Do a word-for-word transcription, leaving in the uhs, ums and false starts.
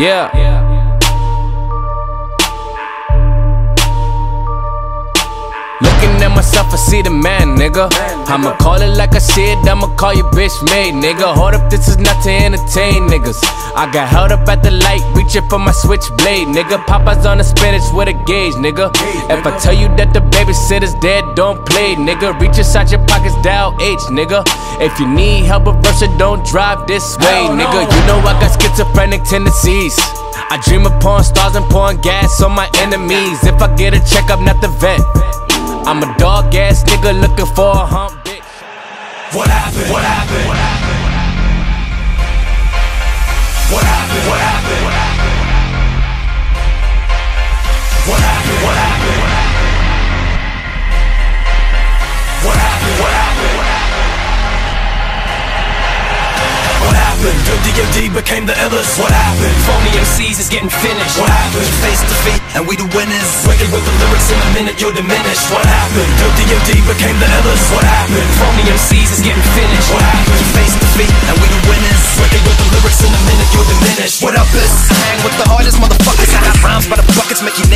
Yeah. Looking at myself, I see the man, nigga. I'ma call it like I see it, I'ma call you bitch made, nigga. Hold up, this is not to entertain, niggas. I got held up at the light, reaching for my switchblade, nigga. Popeyes on the spinach with a gauge, nigga. If I tell you that the babysitter's dead, don't play, nigga. Reach inside your pockets, dial H, nigga. If you need help with Russia, don't drive this way, nigga. You know I got schizophrenic tendencies. I dream of pouring stars and pouring gas on my enemies. If I get a check, I'm not the vet. I'm a dog ass nigga looking for a hump, bitch. What happened? What happened? What happened? What happened? What happened? What happened? What happened? What happened? What happened? What happened? What happened? D M D became the illest. What happened? Phony M Cs is getting finished. What happened? Face to face and we the winners. Wicked with the lyrics in a minute, you're diminished. What happened? D M D became the illest. What happened? Phony M Cs is getting finished. What happened? Face to face and we the winners. Wicked with the lyrics in a minute, you're diminished. What up, is? Hang with the hardest motherfuckers. I have rhymes by the buckets, make you